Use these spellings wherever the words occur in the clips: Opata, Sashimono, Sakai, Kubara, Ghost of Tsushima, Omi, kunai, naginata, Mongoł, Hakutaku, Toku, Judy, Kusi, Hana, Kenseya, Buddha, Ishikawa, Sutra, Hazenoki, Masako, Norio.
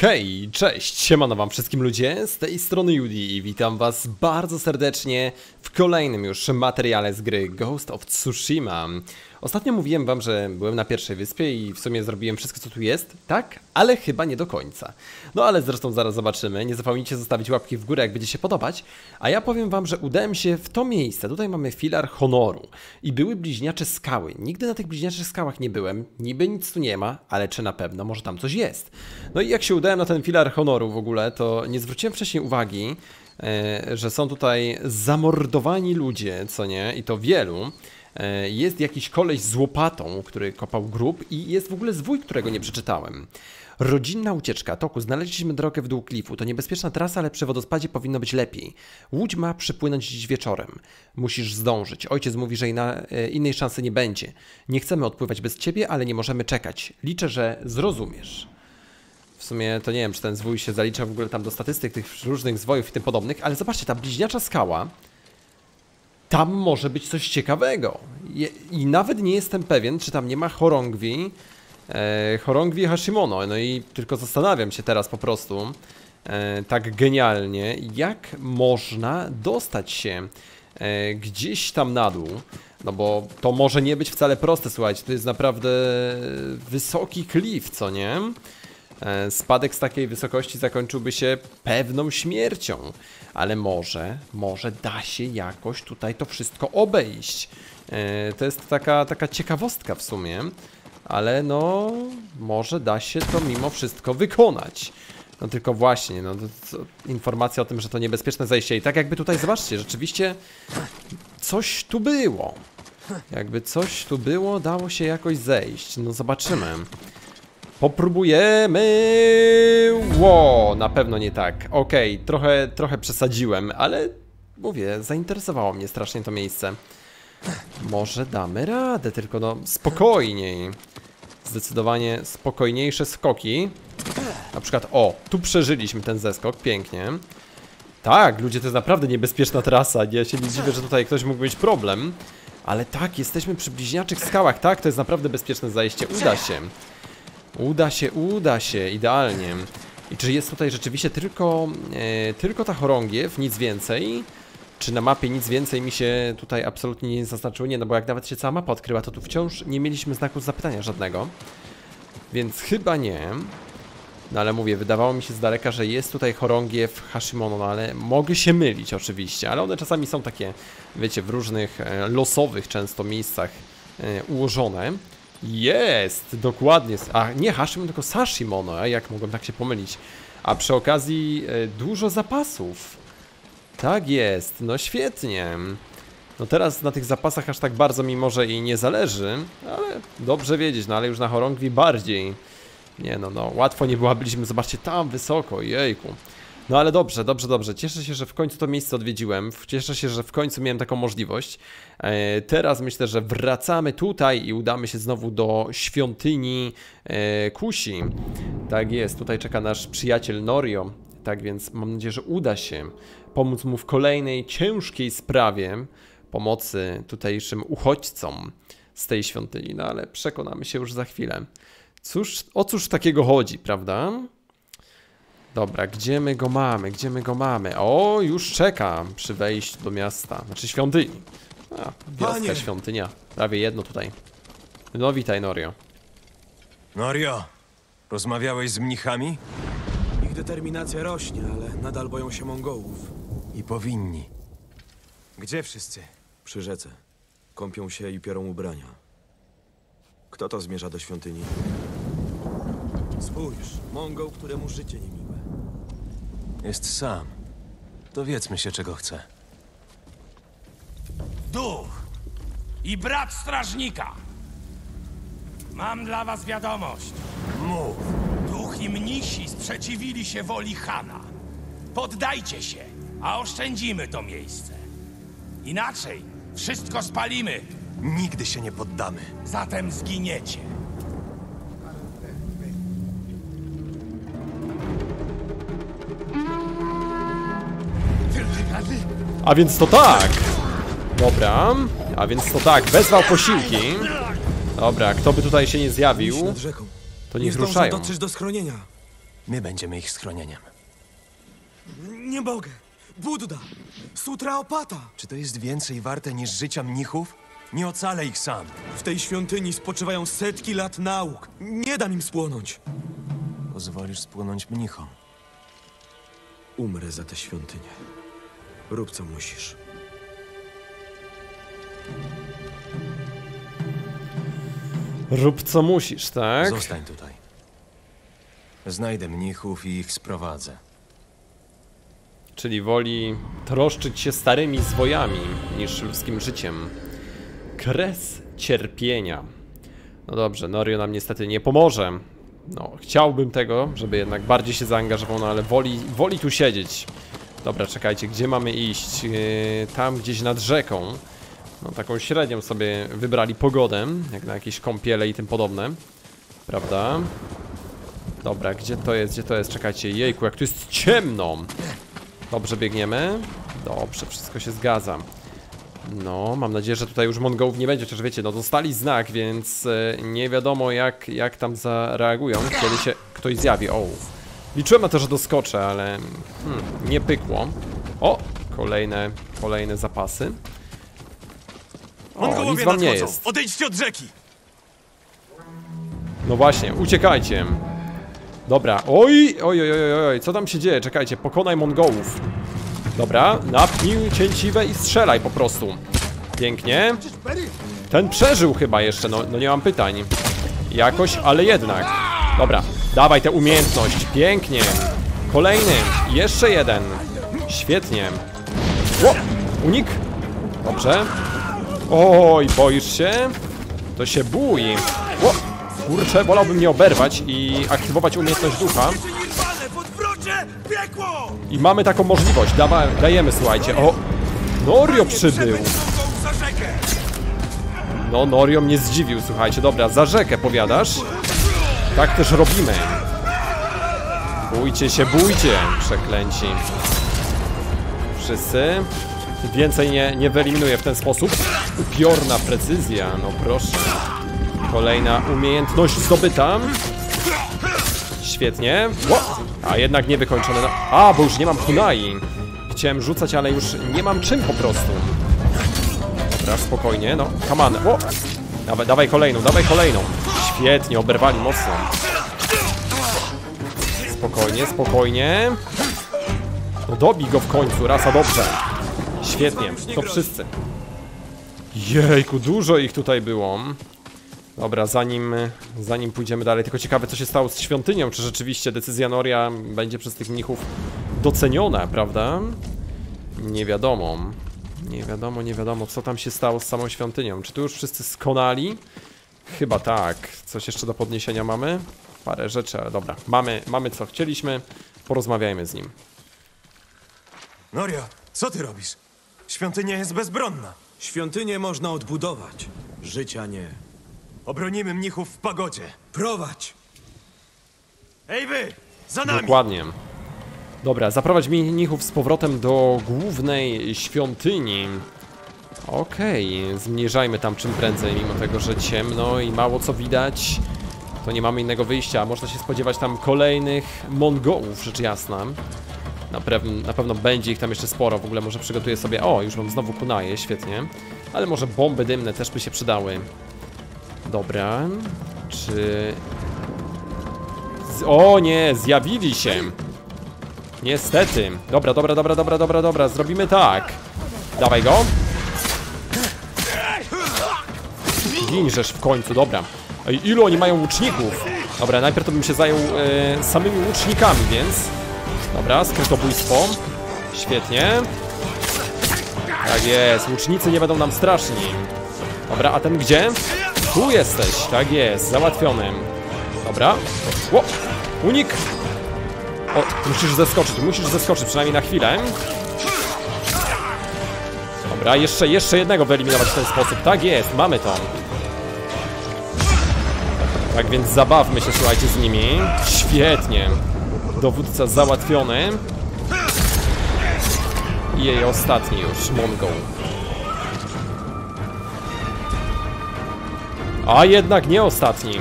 Hej, cześć, siemano wam wszystkim ludzie, z tej strony Judy i witam was bardzo serdecznie w kolejnym już materiale z gry Ghost of Tsushima. Ostatnio mówiłem wam, że byłem na pierwszej wyspie i w sumie zrobiłem wszystko co tu jest, tak? Ale chyba nie do końca. No ale zresztą zaraz zobaczymy, nie zapomnijcie zostawić łapki w górę jak będzie się podobać, a ja powiem wam, że udałem się w to miejsce, tutaj mamy filar honoru i były bliźniacze skały. Nigdy na tych bliźniaczych skałach nie byłem, niby nic tu nie ma, ale czy na pewno, może tam coś jest. No i jak się udałem na ten filar honoru w ogóle, to nie zwróciłem wcześniej uwagi, że są tutaj zamordowani ludzie, co nie, i to wielu. Jest jakiś koleś z łopatą, który kopał grób i jest w ogóle zwój, którego nie przeczytałem. Rodzinna ucieczka. Toku, znaleźliśmy drogę w dół klifu. To niebezpieczna trasa, ale przy wodospadzie powinno być lepiej. Łódź ma przypłynąć dziś wieczorem. Musisz zdążyć. Ojciec mówi, że innej szansy nie będzie. Nie chcemy odpływać bez ciebie, ale nie możemy czekać. Liczę, że zrozumiesz. W sumie to nie wiem, czy ten zwój się zalicza w ogóle tam do statystyk tych różnych zwojów i tym podobnych, ale zobaczcie, ta bliźniacza skała. Tam może być coś ciekawego. I nawet nie jestem pewien, czy tam nie ma chorągwi. Chorągwi Hashimono. No i tylko zastanawiam się teraz po prostu, tak genialnie, jak można dostać się gdzieś tam na dół. No bo to może nie być wcale proste, słuchajcie. To jest naprawdę wysoki klif, co nie? Spadek z takiej wysokości zakończyłby się pewną śmiercią, ale może da się jakoś tutaj to wszystko obejść. To jest taka ciekawostka w sumie, ale no może da się to mimo wszystko wykonać. No tylko właśnie, no informacja o tym, że to niebezpieczne zejście i tak jakby tutaj zobaczcie, rzeczywiście coś tu było. Jakby coś tu było, dało się jakoś zejść, no zobaczymy. Popróbujemy! Ło, na pewno nie tak. Okej, trochę przesadziłem, ale mówię, zainteresowało mnie strasznie to miejsce. Może damy radę, tylko no spokojniej. Zdecydowanie spokojniejsze skoki. Na przykład, o, tu przeżyliśmy ten zeskok, pięknie. Tak, ludzie, to jest naprawdę niebezpieczna trasa. Ja się nie dziwię, że tutaj ktoś mógł mieć problem. Ale tak, jesteśmy przy bliźniaczych skałach, tak, to jest naprawdę bezpieczne zajście, uda się. Uda się, idealnie. I czy jest tutaj rzeczywiście tylko ta chorągiew, nic więcej? Czy na mapie nic więcej mi się tutaj absolutnie nie zaznaczyło? Nie, no bo jak nawet się cała mapa odkryła, to tu wciąż nie mieliśmy znaku zapytania żadnego. Więc chyba nie. No ale mówię, wydawało mi się z daleka, że jest tutaj chorągiew Hashimono, no ale mogę się mylić oczywiście. Ale one czasami są takie, wiecie, w różnych losowych często miejscach ułożone. Jest! Dokładnie. A nie Hashimono, tylko Sashimono. A jak mogłem tak się pomylić? A przy okazji dużo zapasów. Tak jest. No świetnie. No teraz na tych zapasach aż tak bardzo mi może i nie zależy. Ale dobrze wiedzieć. No ale już na chorągwi bardziej. Nie no, no. Łatwo nie byliśmy. Zobaczcie, tam wysoko. Jejku. No ale dobrze. Cieszę się, że w końcu to miejsce odwiedziłem. Cieszę się, że w końcu miałem taką możliwość. Teraz myślę, że wracamy tutaj i udamy się znowu do świątyni Kusi. Tak jest, tutaj czeka nasz przyjaciel Norio. Tak więc mam nadzieję, że uda się pomóc mu w kolejnej ciężkiej sprawie pomocy tutejszym uchodźcom z tej świątyni. No ale przekonamy się już za chwilę. Cóż, o cóż takiego chodzi, prawda? Dobra, gdzie my go mamy? Gdzie my go mamy? O, już czekam przy wejściu do miasta. Znaczy świątyni. A, wioska, świątynia. Prawie jedno tutaj. No witaj, Norio. Norio, rozmawiałeś z mnichami? Ich determinacja rośnie, ale nadal boją się Mongołów. I powinni. Gdzie wszyscy? Przy rzece. Kąpią się i piorą ubrania. Kto to zmierza do świątyni? Spójrz, Mongoł, któremu życie nie miłe. Jest sam. Dowiedzmy się, czego chce. Duch i brat strażnika. Mam dla was wiadomość. Mów. Duch i mnisi sprzeciwili się woli Hana. Poddajcie się, a oszczędzimy to miejsce. Inaczej wszystko spalimy. Nigdy się nie poddamy. Zatem zginiecie. A więc to tak. Dobra. A więc to tak. Wezwał posiłki. Dobra. Kto by tutaj się nie zjawił, to niech ruszają. My będziemy ich schronieniem. Nie mogę. Buddha! Sutra Opata! Czy to jest więcej warte niż życia mnichów? Nie ocalę ich sam. W tej świątyni spoczywają setki lat nauk. Nie dam im spłonąć. Pozwolisz spłonąć mnichom. Umrę za tę świątynię. Rób co musisz. Rób co musisz, tak? Zostań tutaj. Znajdę mnichów i ich sprowadzę. Czyli woli troszczyć się starymi zwojami niż ludzkim życiem. Kres cierpienia. No dobrze, Norio nam niestety nie pomoże. No, chciałbym tego, żeby jednak bardziej się zaangażował, no ale woli tu siedzieć. Dobra, czekajcie, gdzie mamy iść? Tam gdzieś nad rzeką. No, taką średnią sobie wybrali pogodę, jak na jakieś kąpiele i tym podobne. Prawda? Dobra, gdzie to jest? Gdzie to jest? Czekajcie, jejku, jak tu jest ciemno! Dobrze, biegniemy. Dobrze, wszystko się zgadza. No, mam nadzieję, że tutaj już Mongołów nie będzie, chociaż wiecie, no dostali znak, więc nie wiadomo jak tam zareagują, kiedy się ktoś zjawi. O, liczyłem na to, że doskoczę, ale nie pykło. O, kolejne zapasy. O, nic wam nie jest. Odejdźcie od rzeki! No właśnie, uciekajcie. Dobra, oj, co tam się dzieje? Czekajcie, pokonaj Mongołów. Dobra, napnij cięciwe i strzelaj po prostu. Pięknie. Ten przeżył chyba jeszcze, no nie mam pytań. Jakoś, ale jednak. Dobra, dawaj tę umiejętność, pięknie. Kolejny, jeszcze jeden. Świetnie. Ło, unik. Dobrze. Oj, boisz się? To się bój. Ło, kurczę, wolałbym nie oberwać i aktywować umiejętność ducha. I mamy taką możliwość, dajemy, słuchajcie. O, Norio przybył. No, Norio mnie zdziwił, słuchajcie. Dobra, za rzekę powiadasz? Tak też robimy. Bójcie się, bójcie, przeklęci. Wszyscy. Więcej nie wyeliminuję w ten sposób. Upiorna precyzja, no proszę. Kolejna umiejętność zdobyta. Świetnie. Ło! A jednak nie wykończone. A, bo już nie mam kunai. Chciałem rzucać, ale już nie mam czym po prostu. Dobra, spokojnie. No, come on. O! Dawaj kolejną, dawaj kolejną. Świetnie, oberwali mocno. Spokojnie, spokojnie. No dobij go w końcu, rasa, dobrze. Świetnie, to wszyscy. Jejku, dużo ich tutaj było. Dobra, zanim pójdziemy dalej, tylko ciekawe co się stało z świątynią, czy rzeczywiście decyzja Noria będzie przez tych mnichów doceniona, prawda? Nie wiadomo, nie wiadomo co tam się stało z samą świątynią, czy tu już wszyscy skonali? Chyba tak, coś jeszcze do podniesienia mamy? Parę rzeczy, ale dobra, mamy co chcieliśmy, porozmawiajmy z nim. Norio, co ty robisz? Świątynia jest bezbronna. Świątynię można odbudować, życia nie. Obronimy mnichów w pagodzie. Prowadź! Ej wy! Za nami! Dokładnie. Dobra, zaprowadź mnichów z powrotem do głównej świątyni. Okej, zmierzajmy tam czym prędzej, mimo tego, że ciemno i mało co widać. To nie mamy innego wyjścia, można się spodziewać tam kolejnych Mongołów, rzecz jasna. Na pewno będzie ich tam jeszcze sporo, w ogóle może przygotuję sobie... O, już mam znowu kunaje, świetnie. Ale może bomby dymne też by się przydały. Dobra, czy... O nie, zjawili się. Niestety. Dobra, zrobimy tak. Dawaj go. Ginżesz w końcu, dobra. Ej, ilu oni mają łuczników? Dobra, najpierw to bym się zajął samymi łucznikami, więc... Dobra, skrytobójstwo. Świetnie. Tak jest, łucznicy nie będą nam straszni. Dobra, a ten gdzie? Tu jesteś, tak jest, załatwionym. Dobra, o, unik. O, musisz zeskoczyć przynajmniej na chwilę. Dobra, jeszcze jednego wyeliminować w ten sposób, tak jest, mamy to. Tak więc zabawmy się, słuchajcie, z nimi. Świetnie. Dowódca załatwiony. I jej ostatni już, Mongoł. A jednak nie ostatni.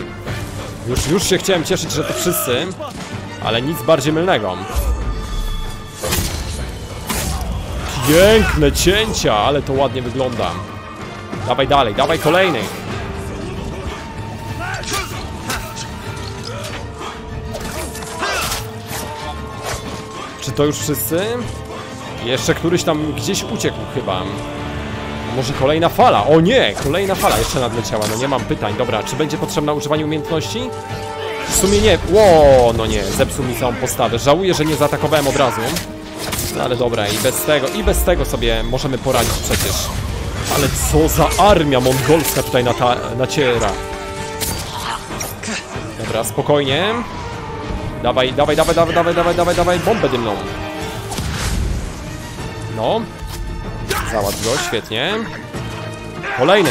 Już się chciałem cieszyć, że to wszyscy. ale nic bardziej mylnego. Piękne cięcia, ale to ładnie wygląda. Dawaj dalej, dawaj kolejny. Czy to już wszyscy? Jeszcze któryś tam gdzieś uciekł chyba. Może kolejna fala? O nie! Kolejna fala jeszcze nadleciała, no nie mam pytań. Dobra, czy będzie potrzebna używanie umiejętności? W sumie nie. Ło, no nie, zepsuł mi całą postawę. Żałuję, że nie zaatakowałem od razu. No ale dobra, i bez tego sobie możemy poradzić przecież. Ale co za armia mongolska tutaj naciera. Dobra, spokojnie. Dawaj, dawaj, dawaj, dawaj, dawaj, dawaj, dawaj, dawaj, bombę dymną. No. Załatw go, świetnie. Kolejny.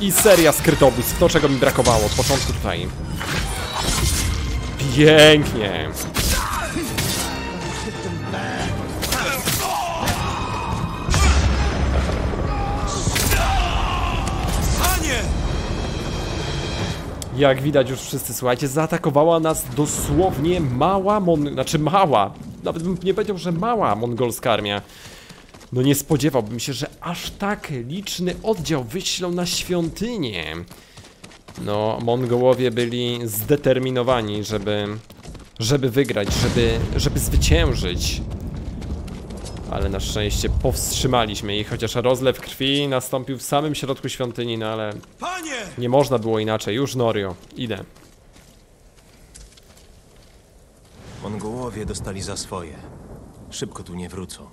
I seria skrytobójstw, to czego mi brakowało od początku tutaj. Pięknie. Jak widać już wszyscy, słuchajcie, zaatakowała nas dosłownie mała nawet bym nie powiedział, że mała mongolska armia. No nie spodziewałbym się, że aż tak liczny oddział wyślą na świątynię. No, Mongołowie byli zdeterminowani, żeby wygrać, żeby zwyciężyć. Ale na szczęście powstrzymaliśmy ich, chociaż rozlew krwi nastąpił w samym środku świątyni, no ale nie można było inaczej. Już Norio, idę. Mongołowie dostali za swoje. Szybko tu nie wrócą.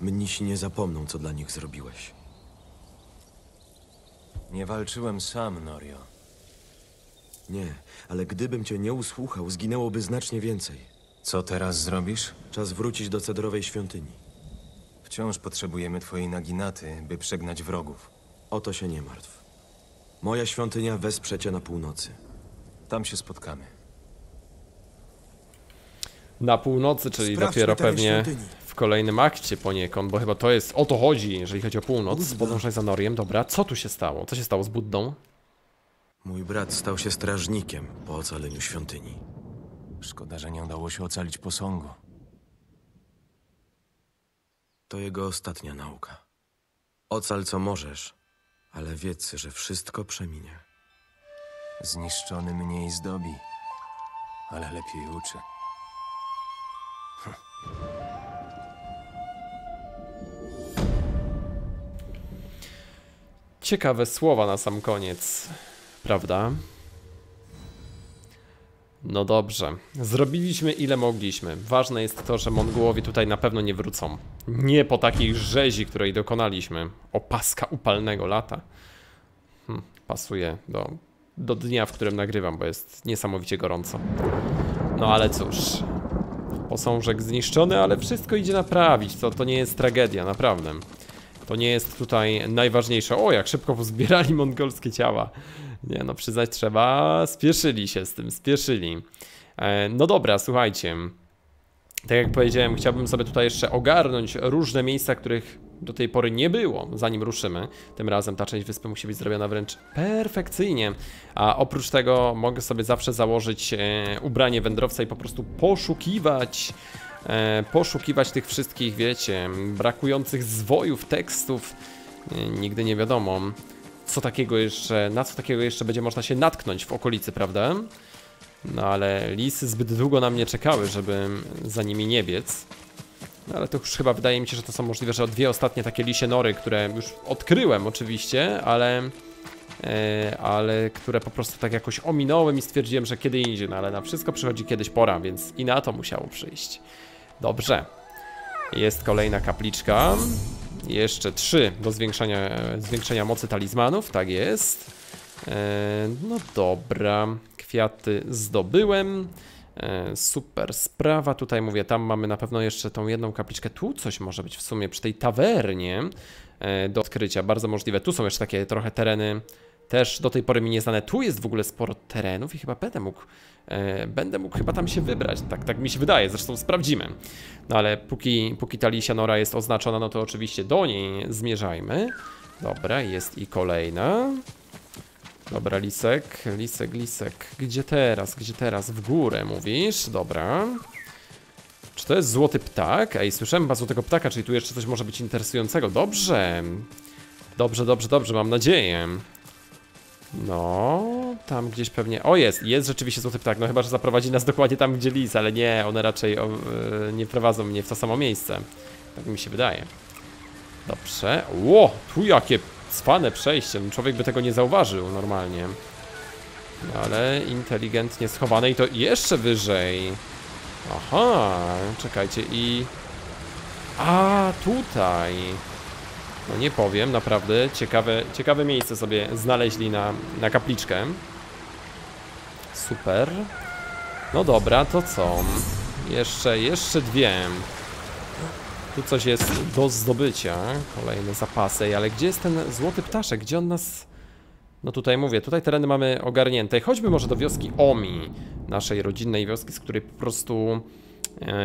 Mnisi nie zapomną, co dla nich zrobiłeś. Nie walczyłem sam, Norio. Nie, ale gdybym cię nie usłuchał, zginęłoby znacznie więcej. Co teraz zrobisz? Czas wrócić do Cedrowej Świątyni. Wciąż potrzebujemy twojej naginaty, by przegnać wrogów. O to się nie martw. Moja świątynia wesprze cię na północy. Tam się spotkamy. Na północy, czyli sprawdźmy dopiero pewnie w kolejnym akcie poniekąd, bo chyba to jest, o to chodzi, jeżeli chodzi o północ. Podążaj za Noriem, dobra. Co tu się stało? Co się stało z Buddą? Mój brat stał się strażnikiem po ocaleniu świątyni. Szkoda, że nie udało się ocalić posągu. To jego ostatnia nauka. Ocal co możesz, ale wiedz, że wszystko przeminie. Zniszczony mniej zdobi, ale lepiej uczy. Ciekawe słowa na sam koniec, prawda? No dobrze, zrobiliśmy ile mogliśmy. Ważne jest to, że Mongołowie tutaj na pewno nie wrócą. Nie po takiej rzezi, której dokonaliśmy. Opaska upalnego lata. Pasuje do dnia, w którym nagrywam, bo jest niesamowicie gorąco. No ale cóż. Posążek zniszczony, ale wszystko idzie naprawić. To nie jest tragedia, naprawdę. To nie jest tutaj najważniejsze. O, jak szybko pozbierali mongolskie ciała. Nie no, przyznać trzeba, spieszyli się z tym, spieszyli. No dobra, słuchajcie. Tak jak powiedziałem, chciałbym sobie tutaj jeszcze ogarnąć różne miejsca, których do tej pory nie było, zanim ruszymy. Tym razem ta część wyspy musi być zrobiona wręcz perfekcyjnie. A oprócz tego mogę sobie zawsze założyć ubranie wędrowca i po prostu poszukiwać tych wszystkich, wiecie, brakujących zwojów, tekstów. Nigdy nie wiadomo, na co takiego jeszcze będzie można się natknąć w okolicy, prawda? No ale lisy zbyt długo na mnie czekały, żeby za nimi nie biec. No ale to już chyba wydaje mi się, że to są możliwe, że dwie ostatnie takie lisie nory, które już odkryłem oczywiście, ale które po prostu tak jakoś ominąłem i stwierdziłem, że kiedy indziej. No ale na wszystko przychodzi kiedyś pora, więc i na to musiało przyjść. Dobrze. Jest kolejna kapliczka. Jeszcze 3 do zwiększenia mocy talizmanów, tak jest. No dobra, kwiaty zdobyłem. Super sprawa, tutaj mówię, tam mamy na pewno jeszcze tą jedną kapliczkę. Tu coś może być w sumie przy tej tawernie do odkrycia, bardzo możliwe. Tu są jeszcze takie trochę tereny, też do tej pory mi nieznane. Tu jest w ogóle sporo terenów i chyba będę mógł chyba tam się wybrać. Tak mi się wydaje, zresztą sprawdzimy. No ale póki ta lisia nora jest oznaczona, no to oczywiście do niej zmierzajmy. Dobra, jest i kolejna. Dobra, lisek, lisek, lisek. Gdzie teraz? Gdzie teraz? W górę mówisz? Dobra. Czy to jest złoty ptak? Ej, słyszałem chyba złotego ptaka, czyli tu jeszcze coś może być interesującego. Dobrze. Dobrze, dobrze, dobrze, mam nadzieję. No, tam gdzieś pewnie... O, jest, jest rzeczywiście złoty ptak. No chyba, że zaprowadzi nas dokładnie tam, gdzie lis, ale nie, one raczej nie prowadzą mnie w to samo miejsce. Tak mi się wydaje. Dobrze. Ło, tu jakie cwane przejście. Człowiek by tego nie zauważył normalnie. Ale inteligentnie schowane i to jeszcze wyżej. Aha, czekajcie i... A, tutaj. No nie powiem, naprawdę ciekawe miejsce sobie znaleźli na kapliczkę. Super. No dobra, to co? Jeszcze dwie. Tu coś jest do zdobycia. Kolejne zapasy, ale gdzie jest ten złoty ptaszek? Gdzie on nas... No tutaj mówię, tutaj tereny mamy ogarnięte. Chodźmy może do wioski Omi, naszej rodzinnej wioski, z której po prostu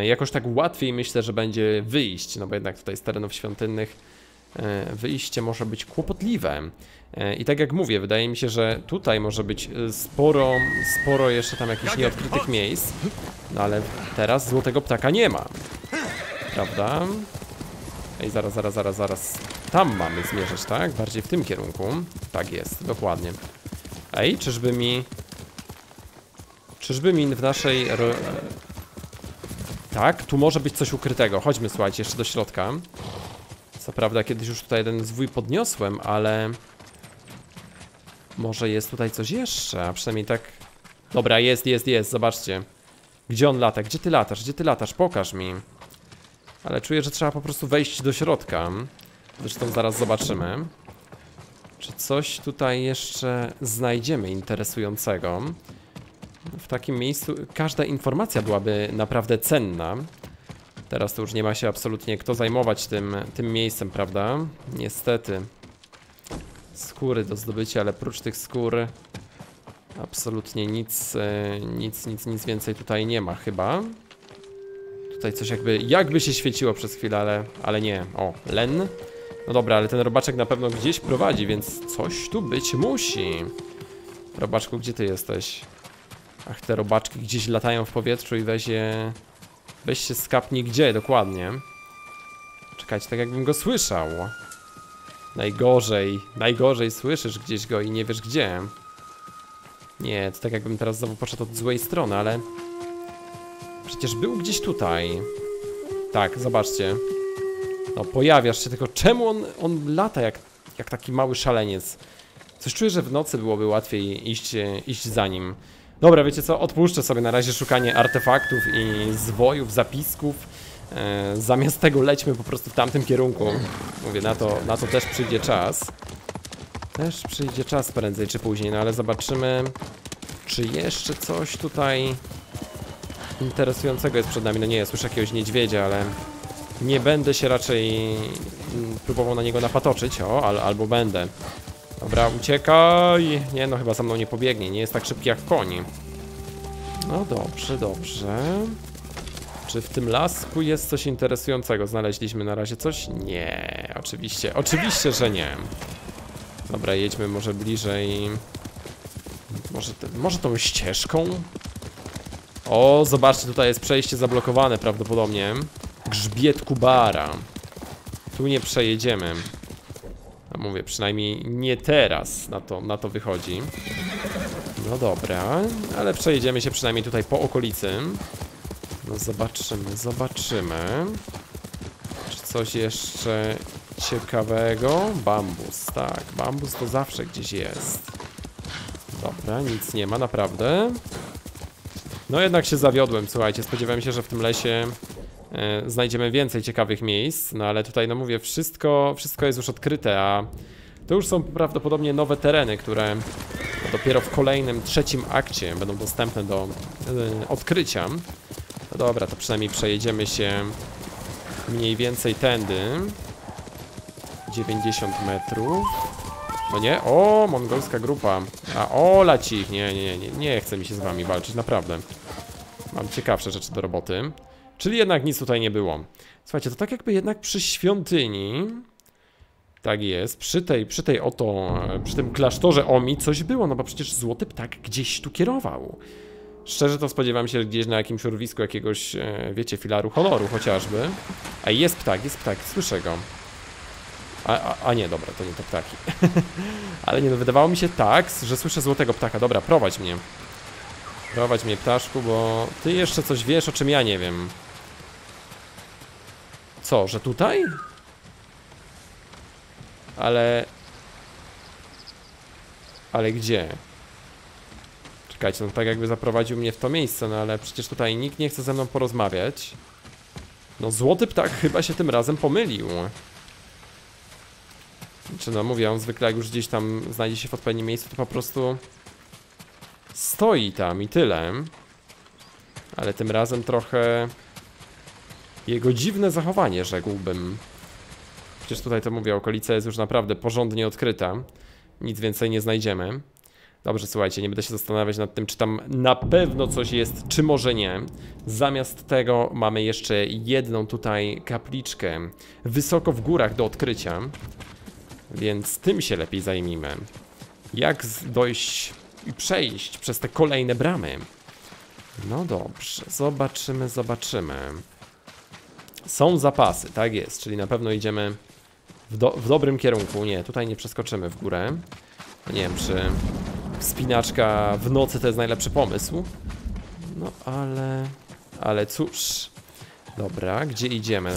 jakoś tak łatwiej myślę, że będzie wyjść. No bo jednak tutaj z terenów świątynnych wyjście może być kłopotliwe. I tak jak mówię, wydaje mi się, że tutaj może być sporo jeszcze tam jakichś nieodkrytych miejsc. No ale teraz złotego ptaka nie ma. Prawda? Ej, zaraz. Tam mamy zmierzyć, tak? Bardziej w tym kierunku. Tak jest, dokładnie. Ej, czyżby mi w naszej... Tak, tu może być coś ukrytego. Chodźmy, słuchajcie, jeszcze do środka. Co prawda kiedyś już tutaj jeden zwój podniosłem, ale... Może jest tutaj coś jeszcze, a przynajmniej tak... Dobra, jest, zobaczcie. Gdzie on lata? Gdzie ty latasz? Pokaż mi. Ale czuję, że trzeba po prostu wejść do środka. Zresztą zaraz zobaczymy, czy coś tutaj jeszcze znajdziemy interesującego. W takim miejscu każda informacja byłaby naprawdę cenna. Teraz to już nie ma się absolutnie kto zajmować tym miejscem, prawda? Niestety. Skóry do zdobycia, ale prócz tych skór absolutnie nic więcej tutaj nie ma chyba. Tutaj coś jakby się świeciło przez chwilę, ale nie. O, len. No dobra, ale ten robaczek na pewno gdzieś prowadzi, więc coś tu być musi. Robaczku, gdzie ty jesteś? Ach, te robaczki gdzieś latają w powietrzu i weź się skapnij gdzie dokładnie. Czekajcie, tak jakbym go słyszał. Najgorzej słyszysz gdzieś go i nie wiesz gdzie. Nie, to tak jakbym teraz znowu poszedł od złej strony, ale... Przecież był gdzieś tutaj. Tak, zobaczcie. No pojawiasz się, tylko czemu on lata jak taki mały szaleniec? Coś czuję, że w nocy byłoby łatwiej iść za nim. Dobra, wiecie co? Odpuszczę sobie na razie szukanie artefaktów i zwojów, zapisków. Zamiast tego lećmy po prostu w tamtym kierunku. Mówię, na to też przyjdzie czas. Też przyjdzie czas prędzej czy później, no ale zobaczymy, czy jeszcze coś tutaj... interesującego jest przed nami. No nie, ja słyszę jakiegoś niedźwiedzia, ale nie będę się raczej próbował na niego napatoczyć, o, albo będę. Dobra, uciekaj. Nie, no chyba za mną nie pobiegnie, nie jest tak szybki jak koni. No dobrze. Czy w tym lasku jest coś interesującego? Znaleźliśmy na razie coś? Nie, oczywiście, że nie. Dobra, jedźmy może bliżej. Może tą ścieżką? O, zobaczcie, tutaj jest przejście zablokowane prawdopodobnie. Grzbiet Kubara. Tu nie przejedziemy. A mówię, przynajmniej nie teraz na to wychodzi. No dobra, ale przejedziemy się przynajmniej tutaj po okolicy. No zobaczymy. Czy coś jeszcze ciekawego? Bambus, tak, bambus to zawsze gdzieś jest. Dobra, nic nie ma naprawdę. No jednak się zawiodłem, słuchajcie, spodziewałem się, że w tym lesie znajdziemy więcej ciekawych miejsc. No ale tutaj, no mówię, wszystko jest już odkryte, a to już są prawdopodobnie nowe tereny, które dopiero w kolejnym, trzecim akcie będą dostępne do odkrycia. No dobra, to przynajmniej przejedziemy się mniej więcej tędy. 90 metrów. No nie? O, mongolska grupa. A o, lacich. Nie chce mi się z wami walczyć, naprawdę. Mam ciekawsze rzeczy do roboty. Czyli jednak nic tutaj nie było. Słuchajcie, to tak jakby jednak przy świątyni Tak jest. Przy tym klasztorze Omi coś było, no bo przecież złoty ptak gdzieś tu kierował. Szczerze to spodziewam się gdzieś na jakimś urwisku jakiegoś, wiecie, filaru honoru chociażby. A jest ptak, słyszę go. A nie, dobra, to nie to ptaki. Ale nie, no wydawało mi się tak, że słyszę złotego ptaka. Dobra, prowadź mnie. Prowadź mnie, ptaszku, bo ty jeszcze coś wiesz, o czym ja nie wiem. Co, że tutaj? Ale gdzie? Czekajcie, no tak jakby zaprowadził mnie w to miejsce, no ale przecież tutaj nikt nie chce ze mną porozmawiać. No złoty ptak chyba się tym razem pomylił. Znaczy, no mówię, on zwykle jak już gdzieś tam znajdzie się w odpowiednim miejscu, to po prostu stoi tam i tyle. Ale tym razem trochę jego dziwne zachowanie, rzekłbym. Przecież tutaj to mówię, okolica jest już naprawdę porządnie odkryta. Nic więcej nie znajdziemy. Dobrze, słuchajcie, nie będę się zastanawiać nad tym, czy tam na pewno coś jest, czy może nie. Zamiast tego mamy jeszcze jedną tutaj kapliczkę wysoko w górach do odkrycia. Więc tym się lepiej zajmijmy. Jak dojść i przejść przez te kolejne bramy? No dobrze, zobaczymy, zobaczymy. Są zapasy, tak jest, czyli na pewno idziemy w dobrym kierunku. Nie, tutaj nie przeskoczymy w górę. Nie wiem, czy wspinaczka w nocy to jest najlepszy pomysł. No ale cóż. Dobra, gdzie idziemy?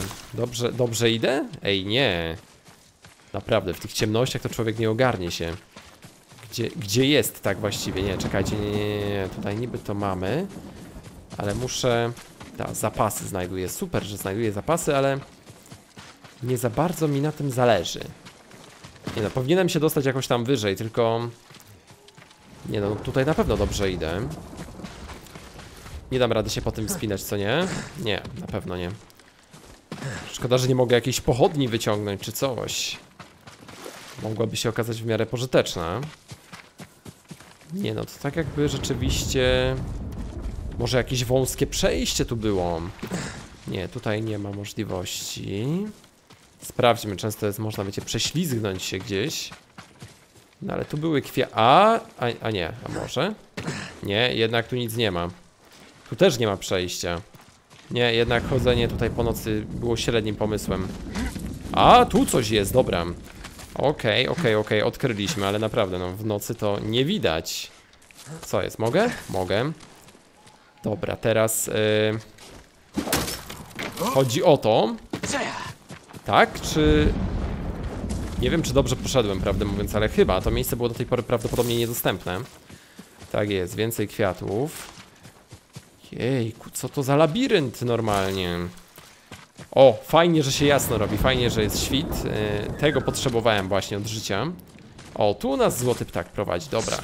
Dobrze idę? Ej, nie. Naprawdę, w tych ciemnościach to człowiek nie ogarnie się. Gdzie jest tak właściwie? Nie, czekajcie, nie. Tutaj niby to mamy. Ale muszę... Ta, zapasy znajduję. Super, że znajduję zapasy, ale... Nie za bardzo mi na tym zależy. Nie no, powinienem się dostać jakoś tam wyżej, tylko... Nie no, tutaj na pewno dobrze idę. Nie dam rady się po tym wspinać, co nie? Nie, na pewno nie. Szkoda, że nie mogę jakiejś pochodni wyciągnąć, czy coś. Mogłaby się okazać w miarę pożyteczna. Nie no, to tak jakby rzeczywiście... Może jakieś wąskie przejście tu było? Nie, tutaj nie ma możliwości. Sprawdźmy, często jest, można, wiecie, prześlizgnąć się gdzieś. No ale tu były a nie, a może? Nie, jednak tu nic nie ma. Tu też nie ma przejścia. Nie, jednak chodzenie tutaj po nocy było średnim pomysłem. A, tu coś jest, dobra. Okej, odkryliśmy, ale naprawdę, no w nocy to nie widać. Co jest, mogę? Mogę. Dobra, teraz chodzi o to. Tak, czy... Nie wiem, czy dobrze poszedłem, prawdę mówiąc, ale chyba to miejsce było do tej pory prawdopodobnie niedostępne. Tak jest, więcej kwiatów. Jejku, co to za labirynt normalnie. O, fajnie, że się jasno robi, fajnie, że jest świt. Tego potrzebowałem właśnie od życia. O, tu nas złoty ptak prowadzi, dobra.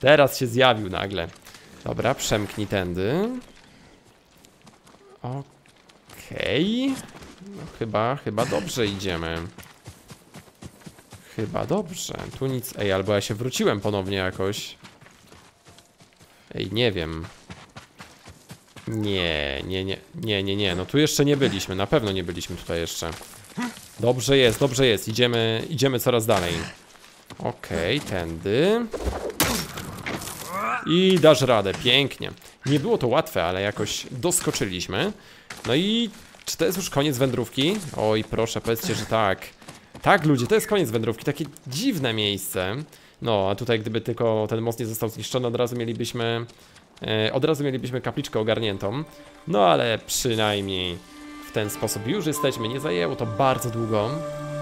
Teraz się zjawił nagle. Dobra, przemknij tędy. Okej. No chyba dobrze idziemy. Chyba dobrze. Tu nic... Ej, albo ja się wróciłem ponownie jakoś. Ej, nie wiem. Nie. No tu jeszcze nie byliśmy. Na pewno nie byliśmy tutaj jeszcze. Dobrze jest. Idziemy coraz dalej. Okej, tędy. I dasz radę, pięknie. Nie było to łatwe, ale jakoś doskoczyliśmy. No i czy to jest już koniec wędrówki? Oj, proszę, powiedzcie, że tak. Tak, ludzie, to jest koniec wędrówki, takie dziwne miejsce. No, a tutaj gdyby tylko ten most nie został zniszczony, od razu mielibyśmy kapliczkę ogarniętą. No ale przynajmniej w ten sposób już jesteśmy. Nie zajęło to bardzo długo,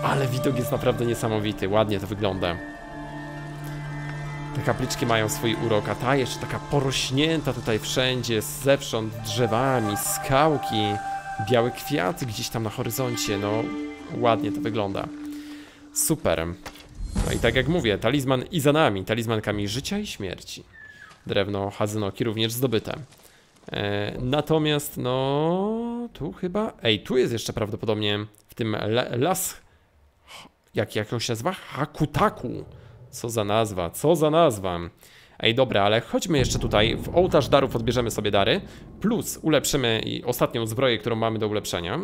ale widok jest naprawdę niesamowity, ładnie to wygląda. Te kapliczki mają swój urok, a ta jeszcze taka porośnięta tutaj wszędzie, zewsząd drzewami, skałki, białe kwiaty gdzieś tam na horyzoncie, no ładnie to wygląda. Super. No i tak jak mówię, talizman i za nami, talizmankami życia i śmierci. Drewno Hazenoki również zdobyte. Natomiast no tu chyba, ej, tu jest jeszcze prawdopodobnie w tym las, jak się nazywa? Hakutaku. Co za nazwa. Ej, dobra, ale chodźmy jeszcze tutaj. W ołtarz darów odbierzemy sobie dary. Plus ulepszymy ostatnią zbroję, którą mamy do ulepszenia.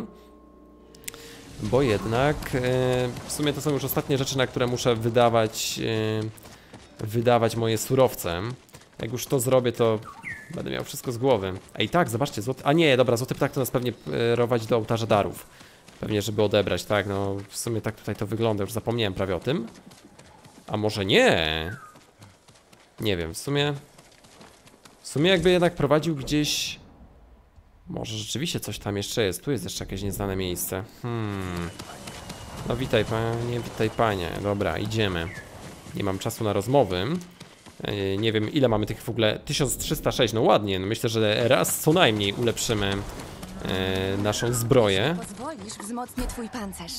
Bo jednak w sumie to są już ostatnie rzeczy, na które muszę wydawać moje surowce. Jak już to zrobię, to będę miał wszystko z głowy. Ej, tak, zobaczcie, złoty... A nie, dobra, złoty ptak to nas pewnie prowadzi do ołtarza darów. Pewnie, żeby odebrać, tak, no w sumie tak tutaj to wygląda, już zapomniałem prawie o tym. A może nie? Nie wiem, w sumie jakby jednak prowadził gdzieś... Może rzeczywiście coś tam jeszcze jest, tu jest jeszcze jakieś nieznane miejsce. No witaj panie, dobra, idziemy. Nie mam czasu na rozmowy. Nie wiem, ile mamy tych w ogóle, 1306, no ładnie, no myślę, że raz co najmniej ulepszymy naszą zbroję.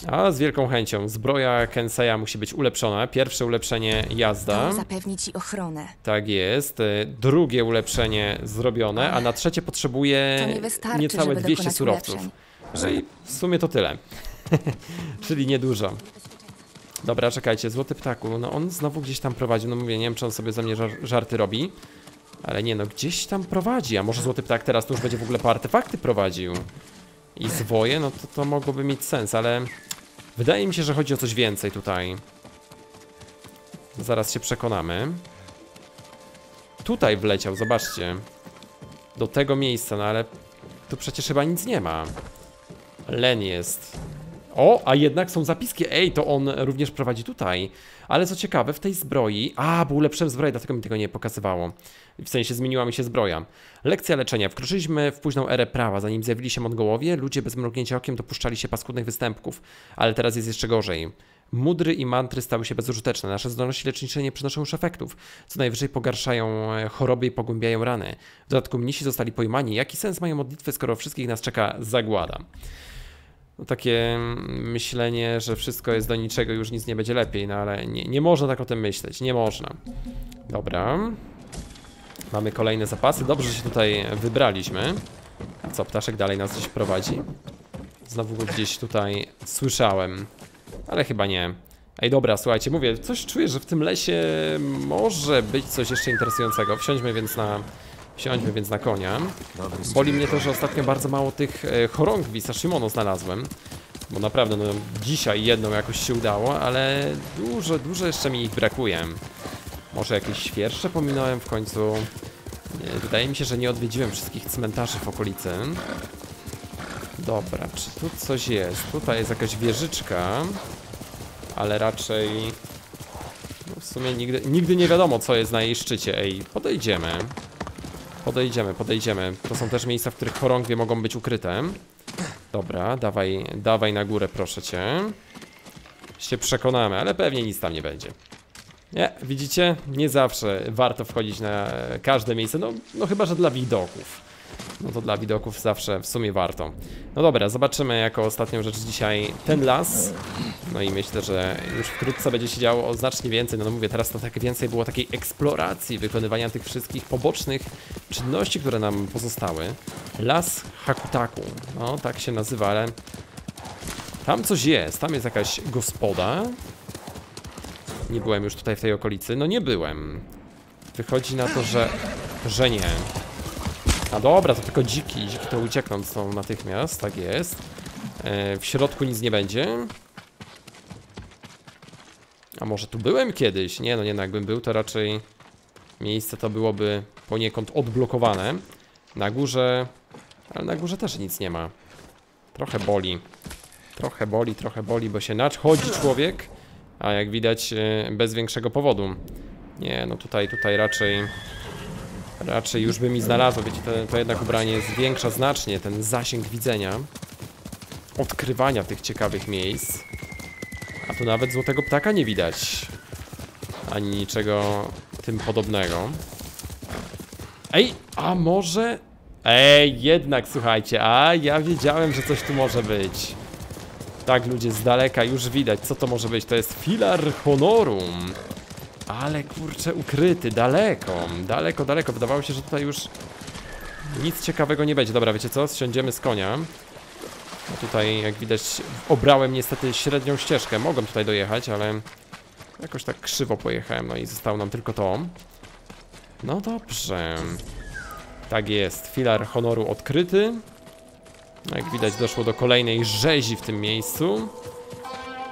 A z wielką chęcią, zbroja Kenseya musi być ulepszona. Pierwsze ulepszenie jazda. Zapewni ci ochronę. Tak jest. Drugie ulepszenie zrobione, a na trzecie potrzebuje niecałe 200 surowców. No i w sumie to tyle. Czyli niedużo. Dobra, czekajcie, złoty ptaku, no on znowu gdzieś tam prowadzi, no mówię, nie wiem, czy on sobie ze mnie żarty robi. Ale nie, no gdzieś tam prowadzi, a może złoty ptak teraz to już będzie w ogóle po artefakty prowadził. I zwoje, no to mogłoby mieć sens, ale wydaje mi się, że chodzi o coś więcej tutaj. Zaraz się przekonamy. Tutaj wleciał, zobaczcie. Do tego miejsca, no ale tu przecież chyba nic nie ma. Len jest. O, a jednak są zapiski, ej, to on również prowadzi tutaj. Ale co ciekawe, w tej zbroi... A, bo ulepszyłem zbroję, dlatego mi tego nie pokazywało. W sensie zmieniła mi się zbroja. Lekcja leczenia. Wkroczyliśmy w późną erę prawa. Zanim zjawili się Mongołowie, ludzie bez mrugnięcia okiem dopuszczali się paskudnych występków. Ale teraz jest jeszcze gorzej. Mudry i mantry stały się bezużyteczne. Nasze zdolności lecznicze nie przynoszą już efektów. Co najwyżej pogarszają choroby i pogłębiają rany. W dodatku mnisi zostali pojmani. Jaki sens mają modlitwy, skoro wszystkich nas czeka zagłada? No, takie myślenie, że wszystko jest do niczego, już nic nie będzie lepiej, no ale nie można tak o tym myśleć, nie można. Dobra. Mamy kolejne zapasy, dobrze, że się tutaj wybraliśmy. A co, ptaszek dalej nas gdzieś prowadzi? Znowu go gdzieś tutaj słyszałem, ale chyba nie. Ej, dobra, słuchajcie, mówię, coś czuję, że w tym lesie może być coś jeszcze interesującego. Wsiądźmy więc na konia. Boli mnie to, że ostatnio bardzo mało tych chorągwi Sashimono znalazłem. Bo naprawdę, no dzisiaj jedną jakoś się udało, ale dużo jeszcze mi ich brakuje. Może jakieś świersze pominąłem w końcu. Wydaje mi się, że nie odwiedziłem wszystkich cmentarzy w okolicy. Dobra, czy tu coś jest? Tutaj jest jakaś wieżyczka. Ale raczej... No w sumie nigdy nie wiadomo, co jest na jej szczycie. Ej, podejdziemy. To są też miejsca, w których chorągwie mogą być ukryte. Dobra, dawaj na górę, proszę cię. Się przekonamy, ale pewnie nic tam nie będzie. Nie, widzicie? Nie zawsze warto wchodzić na każde miejsce, no chyba, że dla widoków. No to dla widoków zawsze w sumie warto. No dobra, zobaczymy jako ostatnią rzecz dzisiaj ten las. No i myślę, że już wkrótce będzie się działo znacznie więcej. No mówię, teraz to tak więcej było takiej eksploracji, wykonywania tych wszystkich pobocznych czynności, które nam pozostały. Las Hakutaku, no tak się nazywa, ale tam coś jest, tam jest jakaś gospoda. Nie byłem już tutaj w tej okolicy, no nie byłem. Wychodzi na to, że nie. A dobra, to tylko dziki to uciekną są natychmiast, tak jest. W środku nic nie będzie. A może tu byłem kiedyś? Nie, no jakbym był, to raczej miejsce to byłoby poniekąd odblokowane. Na górze, ale na górze też nic nie ma. Trochę boli, bo się nadchodzi człowiek. A jak widać, bez większego powodu. Nie, no tutaj raczej już by mi znalazło, wiecie, to jednak ubranie zwiększa znacznie ten zasięg widzenia, odkrywania tych ciekawych miejsc. A tu nawet złotego ptaka nie widać, ani niczego tym podobnego. Ej, a może... Ej, jednak słuchajcie, a ja wiedziałem, że coś tu może być. Tak ludzie, z daleka już widać, co to może być, to jest filar honorum. Ale kurczę, ukryty, daleko. Wydawało się, że tutaj już nic ciekawego nie będzie. Dobra, wiecie co? Zsiądziemy z konia. A tutaj, jak widać, obrałem niestety średnią ścieżkę. Mogłem tutaj dojechać, ale jakoś tak krzywo pojechałem, no i zostało nam tylko to. No dobrze. Tak jest, filar honoru odkryty. Jak widać, doszło do kolejnej rzezi w tym miejscu.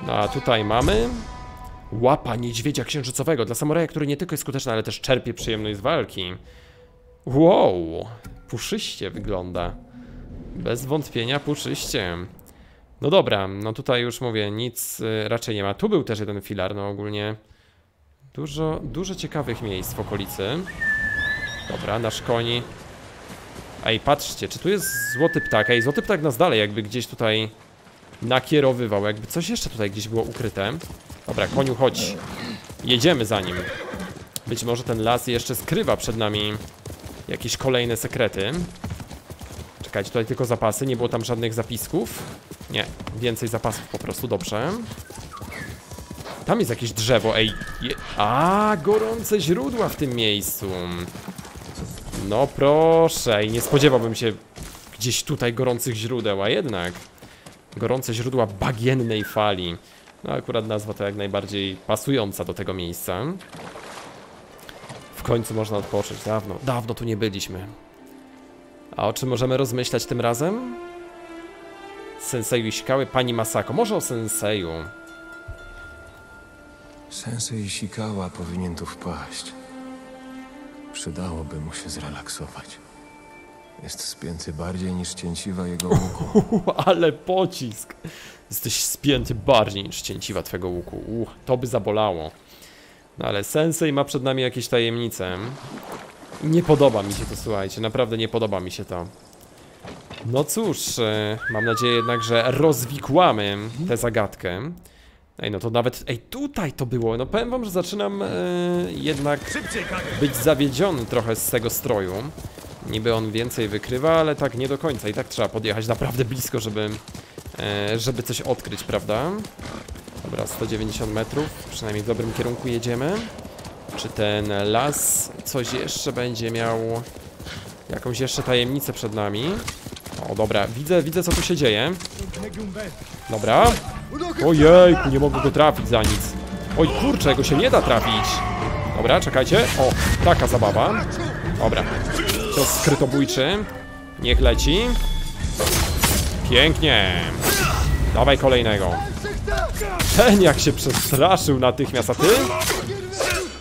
No a tutaj mamy łapa niedźwiedzia księżycowego dla samuraja, który nie tylko jest skuteczny, ale też czerpie przyjemność z walki. Wow, puszyście wygląda. Bez wątpienia puszyście. No dobra, no tutaj już mówię, nic raczej nie ma. Tu był też jeden filar, no ogólnie dużo ciekawych miejsc w okolicy. Dobra, nasz koni. Ej, patrzcie, czy tu jest złoty ptak? Ej, złoty ptak nas dalej jakby gdzieś tutaj nakierowywał, jakby coś jeszcze tutaj gdzieś było ukryte. Dobra, koniu, chodź. Jedziemy za nim. Być może ten las jeszcze skrywa przed nami jakieś kolejne sekrety. Czekajcie, tutaj tylko zapasy, nie było tam żadnych zapisków. Nie, więcej zapasów po prostu, dobrze. Tam jest jakieś drzewo, ej. A, gorące źródła w tym miejscu. No proszę, i nie spodziewałbym się gdzieś tutaj gorących źródeł, a jednak gorące źródła bagiennej fali. No akurat nazwa to jak najbardziej pasująca do tego miejsca. W końcu można odpocząć, dawno, dawno tu nie byliśmy. A o czym możemy rozmyślać tym razem? Senseju Ishikawy, pani Masako, może o senseju. Sensei Ishikawa powinien tu wpaść. Przydałoby mu się zrelaksować. Jest spięty bardziej niż cięciwa jego łuku. Ale pocisk! Jesteś spięty bardziej niż cięciwa twego łuku. To by zabolało. No ale sensei ma przed nami jakieś tajemnice. Nie podoba mi się to, słuchajcie. Naprawdę nie podoba mi się to. No cóż, mam nadzieję jednak, że rozwikłamy tę zagadkę. Ej, no to nawet... Ej, tutaj to było. No powiem wam, że zaczynam jednak być zawiedziony trochę z tego stroju. Niby on więcej wykrywa, ale tak nie do końca. I tak trzeba podjechać naprawdę blisko, żeby coś odkryć, prawda? Dobra, 190 metrów. Przynajmniej w dobrym kierunku jedziemy. Czy ten las coś jeszcze będzie miał... Jakąś jeszcze tajemnicę przed nami. O, dobra, widzę co tu się dzieje. Dobra. Ojejku, nie mogę go trafić za nic. Oj, kurczę, go się nie da trafić. Dobra, czekajcie. O, taka zabawa. Dobra. Cios skrytobójczy. Niech leci. Pięknie. Dawaj kolejnego. Ten jak się przestraszył natychmiast, a ty?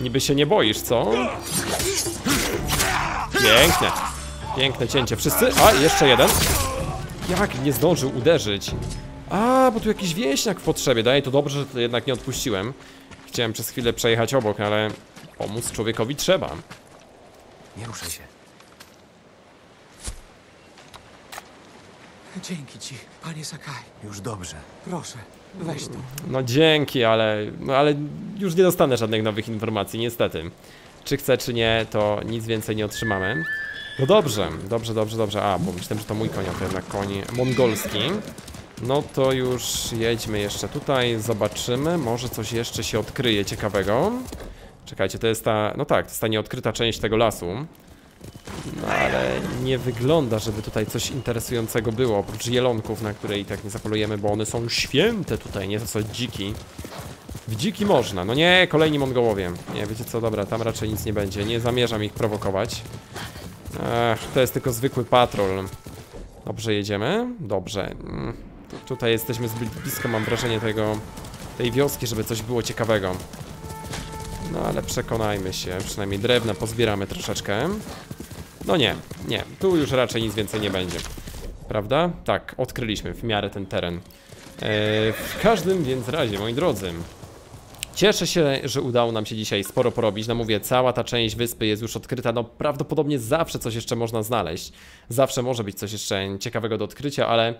Niby się nie boisz, co? Piękne. Piękne cięcie. Wszyscy? A, jeszcze jeden. Jak nie zdążył uderzyć. A, bo tu jakiś wieśniak w potrzebie. Daje to dobrze, że to jednak nie odpuściłem. Chciałem przez chwilę przejechać obok, ale pomóc człowiekowi trzeba. Nie ruszaj się. Dzięki ci, panie Sakai. Już dobrze. Proszę, weź to. No dzięki, ale już nie dostanę żadnych nowych informacji, niestety. Czy chce, czy nie, to nic więcej nie otrzymamy. No dobrze, dobrze. A, bo myślałem, że to mój koń, a to jednak koń mongolski. No to już jedźmy jeszcze tutaj, zobaczymy, może coś jeszcze się odkryje ciekawego. Czekajcie, to jest ta, no tak, to jest ta nieodkryta część tego lasu. No ale nie wygląda, żeby tutaj coś interesującego było, oprócz jelonków, na które i tak nie zapolujemy, bo one są święte tutaj, nie to co dziki. W dziki można, no nie, kolejni Mongołowie. Nie, wiecie co, dobra, tam raczej nic nie będzie, nie zamierzam ich prowokować. Ach, to jest tylko zwykły patrol. Dobrze, jedziemy? Dobrze. Tutaj jesteśmy zbyt blisko, mam wrażenie, tej wioski, żeby coś było ciekawego. No ale przekonajmy się, przynajmniej drewna pozbieramy troszeczkę. No nie, tu już raczej nic więcej nie będzie. Prawda? Tak, odkryliśmy w miarę ten teren. W każdym więc razie, moi drodzy, cieszę się, że udało nam się dzisiaj sporo porobić. No mówię, cała ta część wyspy jest już odkryta. No prawdopodobnie zawsze coś jeszcze można znaleźć. Zawsze może być coś jeszcze ciekawego do odkrycia, ale...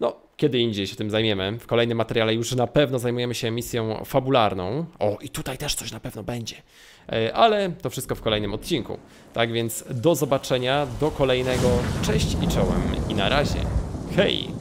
No, kiedy indziej się tym zajmiemy. W kolejnym materiale już na pewno zajmujemy się misją fabularną. O, i tutaj też coś na pewno będzie. Ale to wszystko w kolejnym odcinku. Tak więc do zobaczenia, do kolejnego. Cześć i czołem i na razie. Hej!